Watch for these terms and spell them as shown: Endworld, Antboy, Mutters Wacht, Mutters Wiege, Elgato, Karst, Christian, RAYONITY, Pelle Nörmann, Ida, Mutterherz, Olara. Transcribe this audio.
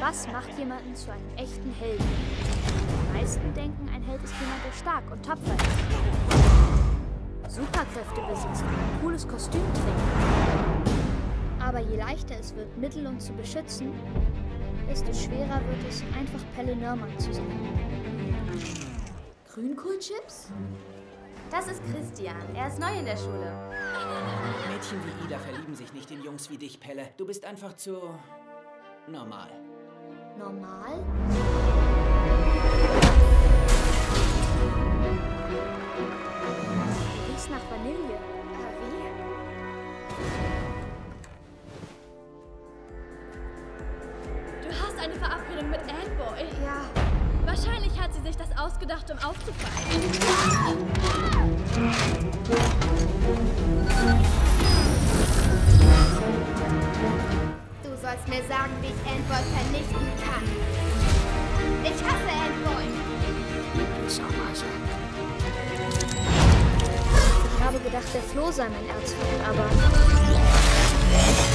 Was macht jemanden zu einem echten Helden? Die meisten denken, ein Held ist jemand, der stark und tapfer ist. Superkräfte besitzt, ein cooles Kostüm trägt. Aber je leichter es wird, Mittel und zu beschützen, desto schwerer wird es, einfach Pelle Nörmann zu sein. Grünkohlchips? Das ist Christian. Er ist neu in der Schule. Mädchen wie Ida verlieben sich nicht in Jungs wie dich, Pelle. Du bist einfach zu... normal. Normal? Du riechst nach Vanille. Wie? Du hast eine Verabredung mit Antboy. Ja. Wahrscheinlich hat sie sich das ausgedacht, um aufzufallen. Du sollst mir sagen, wie ich Endworld vernichten kann. Ich hasse Endworld. Ich habe gedacht, der Floh sei mein Erzfeind, aber...